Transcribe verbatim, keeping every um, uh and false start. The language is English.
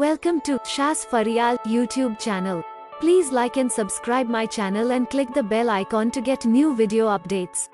Welcome to Shaz Faryal YouTube channel. Please like and subscribe my channel and click the bell icon to get new video updates.